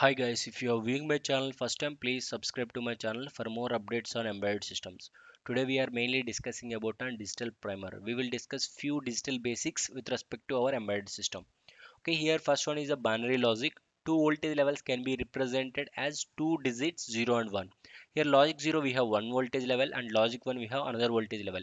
Hi guys, if you are viewing my channel first time, please subscribe to my channel for more updates on embedded systems. Today we are mainly discussing about a DigitalPrimer. We will discuss few digital basics with respect to our embedded system. Okay, here first one is a binary logic. Two voltage levels can be represented as two digits 0 and 1. Here logic 0 we have one voltage level and logic 1 we have another voltage level.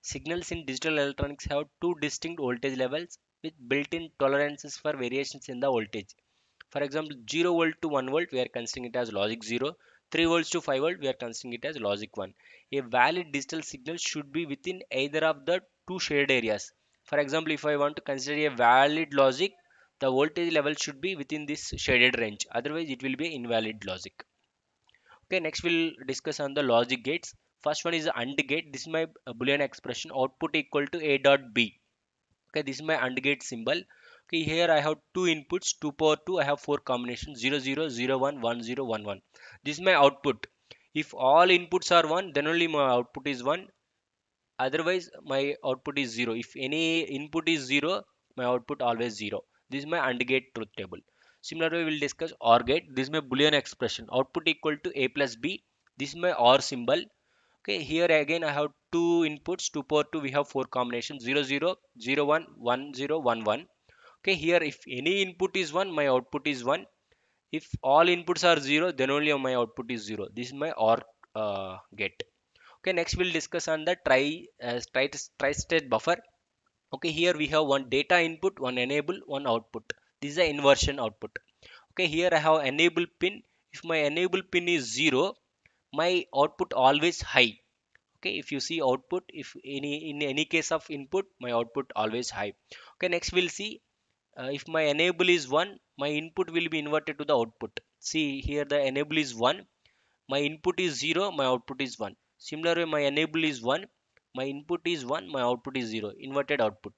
Signals in digital electronics have two distinct voltage levels with built-in tolerances for variations in the voltage. For example, 0 volt to 1 volt, we are considering it as logic 0. 3 volts to 5 volt, we are considering it as logic 1. A valid digital signal should be within either of the two shaded areas. For example, if I want to consider a valid logic, the voltage level should be within this shaded range. Otherwise, it will be invalid logic. Okay, next we'll discuss on the logic gates. First one is AND gate. This is my Boolean expression, output equal to A dot B. Okay, this is my AND gate symbol. Okay, here I have two inputs, 2 power 2, I have four combinations, 0, 0, 0, 1, 1, 0, 1, 1. This is my output. If all inputs are 1, then only my output is 1. Otherwise, my output is 0. If any input is 0, my output always 0. This is my AND gate truth table. Similarly, we will discuss OR gate. This is my Boolean expression, output equal to A plus B. This is my OR symbol. Okay, here again I have two inputs, 2 power 2, we have four combinations, 0, 0, 0, 1, 1, 0, 1, 1. Okay, here if any input is 1, my output is 1. If all inputs are 0, then only my output is 0. This is my OR gate. Okay, next we'll discuss on the tri-state buffer. Okay, here we have one data input, one enable, one output. This is the inversion output. Okay, here I have enable pin. If my enable pin is 0, my output always high. Okay, if you see output, if in any case of input, my output always high. Okay, next we'll see. If my enable is 1, my input will be inverted to the output. See here the enable is 1, my input is 0, my output is 1. Similarly, my enable is 1, my input is 1, my output is 0. Inverted output.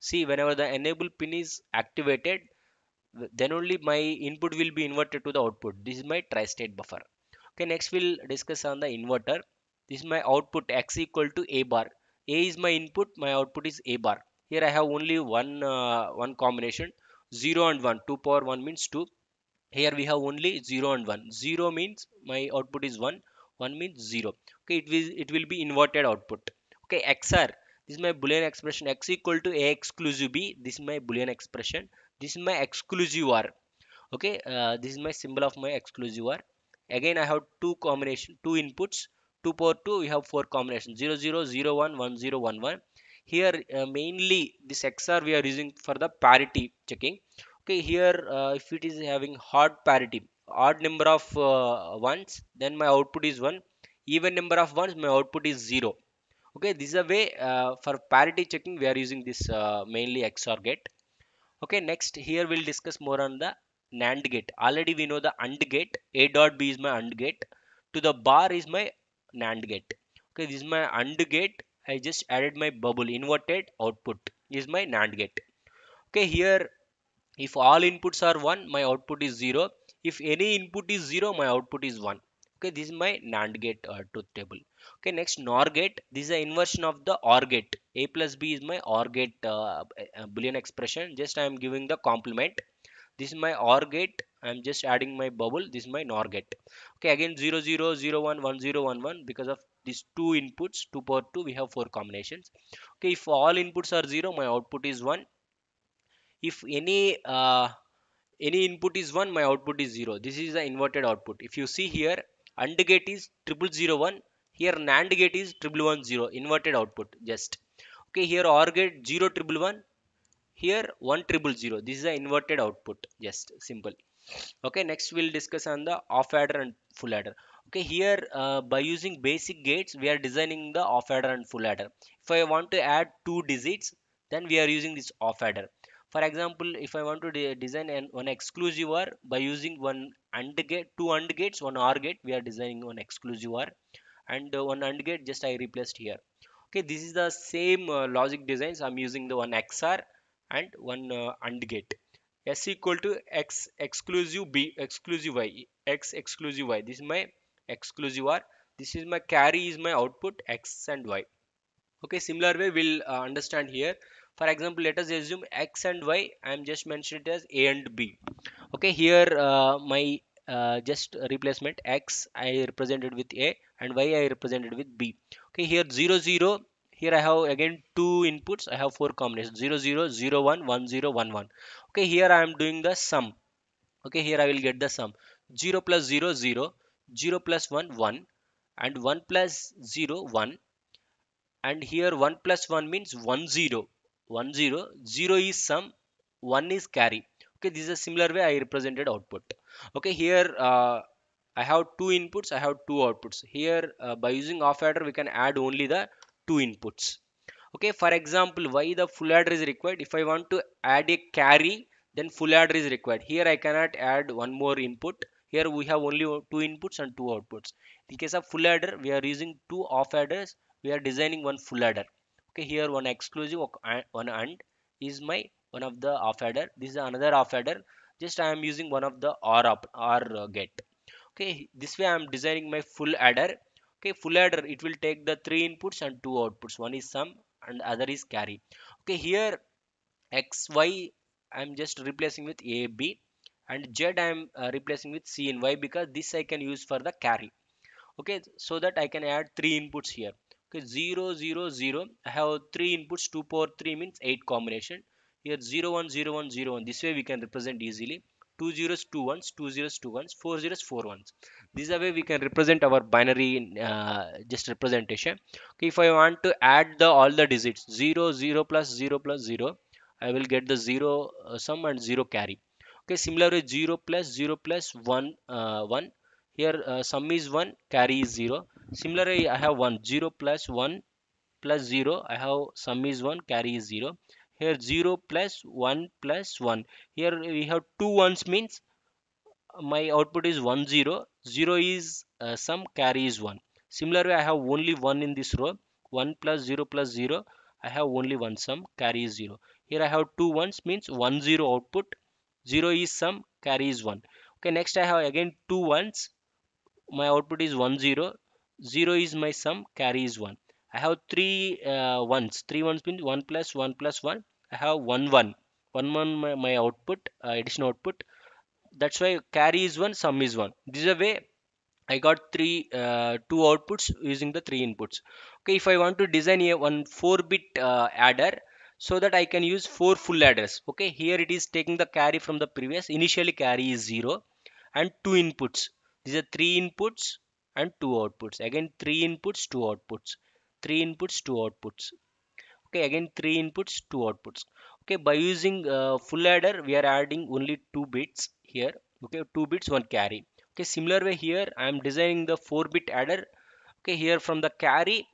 See, whenever the enable pin is activated, then only my input will be inverted to the output. This is my tri-state buffer. Okay, next we'll discuss on the inverter. This is my output X equal to A bar. A is my input, my output is A bar. Here I have only one combination, 0 and 1, 2 power 1 means 2. Here we have only 0 and 1, 0 means my output is 1, 1 means 0. Okay, it will be inverted output. Okay, XOR, this is my Boolean expression, X equal to A exclusive B, this is my Boolean expression, this is my exclusive OR. Okay, this is my symbol of my exclusive OR. Again I have two combination, two inputs, 2 power 2, we have four combinations, 0, 0, 0, 1, 1, 0, 1, 1. Here mainly this XOR we are using for the parity checking. Okay, here if it is having odd parity, odd number of ones, then my output is 1. Even number of ones, my output is 0. Okay, this is a way for parity checking we are using this mainly XOR gate. Okay, next here we'll discuss more on the NAND gate. Already we know the AND gate. A dot B is my AND gate. To the bar is my NAND gate. Okay, this is my AND gate. I just added my bubble, inverted output is my NAND gate. Okay, here if all inputs are 1, my output is 0. If any input is 0, my output is 1. Okay, this is my NAND gate truth table. Okay, next NOR gate. This is the inversion of the OR gate. A plus B is my OR gate Boolean expression. Just I am giving the complement. This is my OR gate. I am just adding my bubble. This is my NOR gate. Okay, again 0, 0, 0, 1, 1, 0, 1, 1 because of these two inputs, 2 power 2, we have four combinations. Okay, if all inputs are 0, my output is 1. If any input is 1, my output is 0. This is the inverted output. If you see here, AND gate is 0001. Here NAND gate is 1110. Inverted output just. Okay, here OR gate 0111. Here 1000. This is the inverted output. Just simple. Okay, next we'll discuss on the off adder and full adder. Okay, here by using basic gates, we are designing the off adder and full adder. If I want to add two digits, then we are using this off adder. For example, if I want to design one exclusive OR by using one AND gate, two AND gates, one OR gate, we are designing one exclusive OR and one AND gate just I replaced here. Okay, this is the same logic designs. I'm using the one XOR and one AND gate. S equal to X exclusive B exclusive Y, X exclusive Y. This is my exclusive OR. This is my carry is my output X and Y. Okay, similar way we'll understand here. For example, let us assume X and Y. I am just mentioned it as A and B. Okay, here my just replacement X I represented with A and Y I represented with B. Okay, here 0 0, here I have again 2 inputs, I have 4 combinations 0 0 0 1 1 0 1 1. Okay, here I am doing the sum. Okay, here I will get the sum 0 plus 0 0, 0 plus 1 1, and 1 plus 0 1, and here 1 plus 1 means 1 0 1 0, 0 is sum, 1 is carry. Okay, this is a similar way I represented output. Okay, here I have 2 inputs, I have 2 outputs. Here by using off adder we can add only the 2 inputs. Okay, for example, why the full adder is required? If I want to add a carry, then full adder is required. Here I cannot add one more input. Here we have only 2 inputs and 2 outputs. In case of full adder, we are using 2 off adders. We are designing one full adder. Okay, here one exclusive, one AND is my one of the off adder. This is another off adder. Just I am using one of the OR gate. Okay, this way I am designing my full adder. Okay, full adder, it will take the 3 inputs and 2 outputs. One is sum and other is carry. Okay, here X, Y I am just replacing with A, B, and Z I am replacing with C and Y, because this I can use for the carry. Okay, so that I can add 3 inputs here. Okay, 0, 0, 0. I have 3 inputs, 2 power 3 means 8 combination. Here 0, 1, 0, 1, 0, 1. This way we can represent easily. 2 zeros, 2 ones, 2 zeros, 2 ones, 4 zeros, 4 ones. This is the way we can represent our binary in just representation. Okay, if I want to add all the digits, 0, 0 plus 0 plus 0, I will get the 0 sum and 0 carry. Okay, similarly 0 plus 0 plus 1, 1. Here sum is 1, carry is 0. Similarly I have 1, 0 plus 1 plus 0, I have sum is 1, carry is 0. Here 0 plus 1 plus 1. Here we have 2 ones means my output is 1 0. 0 is sum, carry is 1. Similarly I have only 1 in this row. 1 plus 0 plus 0, I have only 1 sum, carry is 0. Here I have 2 ones means 1 0 output. 0 is sum, carry is 1. Okay, next I have again 2 ones. My output is 1 0. 0 is my sum, carry is 1. I have 3 ones. 3 ones means 1 plus 1 plus 1. I have 1 1. 1 1 my output, addition output. That's why carry is 1, sum is 1. This is the way I got 2 outputs using the 3 inputs. Okay, if I want to design a one 4-bit adder, so that I can use 4 full adders. Okay, here it is taking the carry from the previous. Initially carry is 0 and 2 inputs. These are 3 inputs and 2 outputs. Again 3 inputs, 2 outputs. 3 inputs, 2 outputs. Okay, again 3 inputs, 2 outputs. Okay, by using full adder, we are adding only 2 bits here. Okay, 2 bits, 1 carry. Okay, similar way here I am designing the 4-bit adder. Okay, here from the carry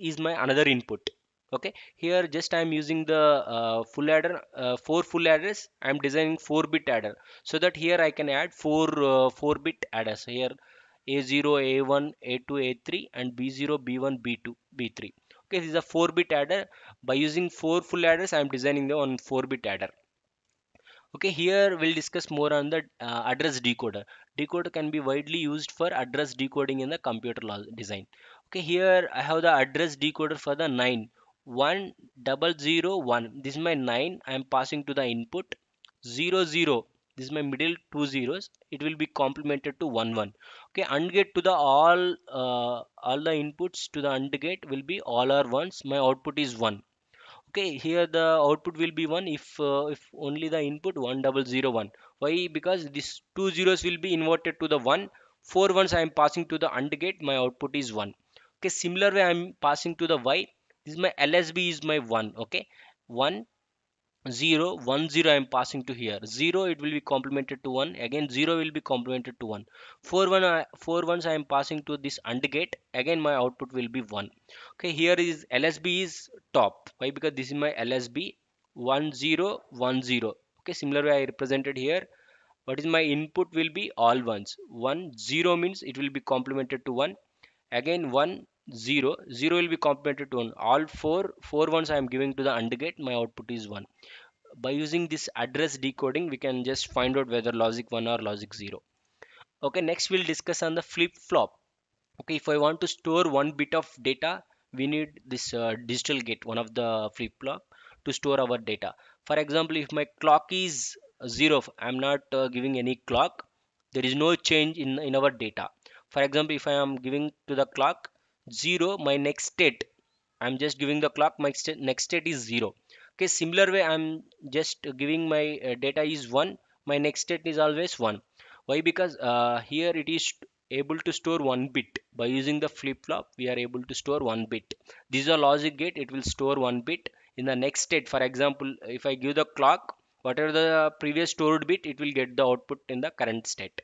is my another input. Okay, here just I am using the full adder, 4 full adders. I am designing 4-bit adder, so that here I can add 4 4-bit adders. Here A0, A1, A2, A3, and B0, B1, B2, B3. Okay, this is a 4-bit adder. By using 4 full adders, I am designing the one 4-bit adder. Okay, here we'll discuss more on the address decoder. Decoder can be widely used for address decoding in the computer design. Okay, here I have the address decoder for the 9. 1001, this is my 9, I am passing to the input. 00, this is my middle 2 zeros, it will be complemented to 11. Okay, AND gate to the all the inputs to the AND gate will be all are ones. My output is 1. Okay, here the output will be 1 if only the input 1001. Why? Because these 2 zeros will be inverted to the 1. 4 ones I am passing to the AND gate, my output is 1. Okay, similar way I am passing to the Y. This is my LSB is my 1. Okay, 1 0 1 0, I am passing to here. 0, it will be complemented to 1. Again 0 will be complemented to 1. 4 ones I am passing to this AND gate. Again my output will be 1. Okay, here is LSB is top. Why? Because this is my LSB 1010. Okay, similar way I represented here. What is my input will be all ones. 10 means it will be complemented to 1. Again 1 0 0 will be complemented to 1. All 4 ones I am giving to the AND gate, my output is 1. By using this address decoding, we can just find out whether logic 1 or logic 0. Okay, next we'll discuss on the flip flop. Okay, if I want to store 1 bit of data, we need this digital gate, one of the flip flop, to store our data. For example, if my clock is 0, I am not giving any clock. There is no change in our data. For example, if I am giving to the clock 0, my next state, I'm just giving the clock, my next state is 0. Okay, similar way, I'm just giving my data is 1, my next state is always 1. Why? Because here it is able to store 1 bit. By using the flip-flop, we are able to store 1 bit. This is a logic gate, it will store 1 bit. In the next state, for example, if I give the clock, whatever the previous stored bit, it will get the output in the current state.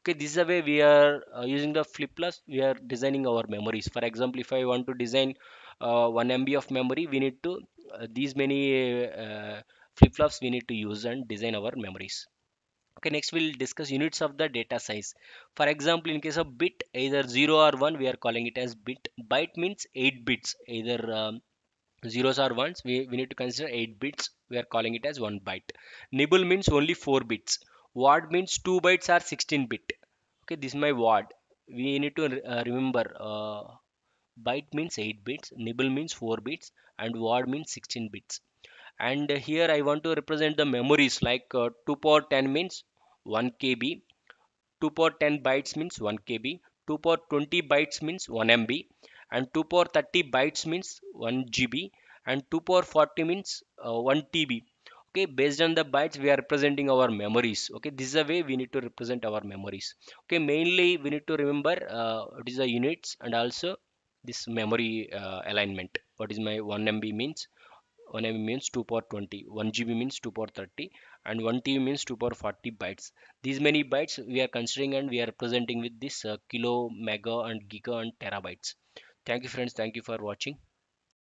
Okay, this is the way we are using the flip-flops, we are designing our memories. For example, if I want to design 1 MB of memory, we need to, these many flip-flops we need to use and design our memories. Okay, next we'll discuss units of the data size. For example, in case of bit, either 0 or 1, we are calling it as bit. Byte means 8 bits, either zeros or ones, we need to consider 8 bits, we are calling it as 1 byte. Nibble means only 4 bits. Word means 2 bytes are 16 bit. Okay, this is my word. We need to remember byte means 8 bits, nibble means 4 bits and word means 16 bits. And here I want to represent the memories like 2 power 10 means 1 KB, 2 power 10 bytes means 1 KB, 2 power 20 bytes means 1 MB. And 2 power 30 bytes means 1 GB and 2 power 40 means 1 TB. Okay, based on the bytes, we are representing our memories. Okay, this is the way we need to represent our memories. Okay, mainly we need to remember what is the units and also this memory alignment. What is my 1 MB means? 1 MB means 2 power 20, 1 GB means 2 power 30 and 1 TB means 2 power 40 bytes. These many bytes we are considering and we are representing with this kilo, mega and giga and terabytes. Thank you friends. Thank you for watching.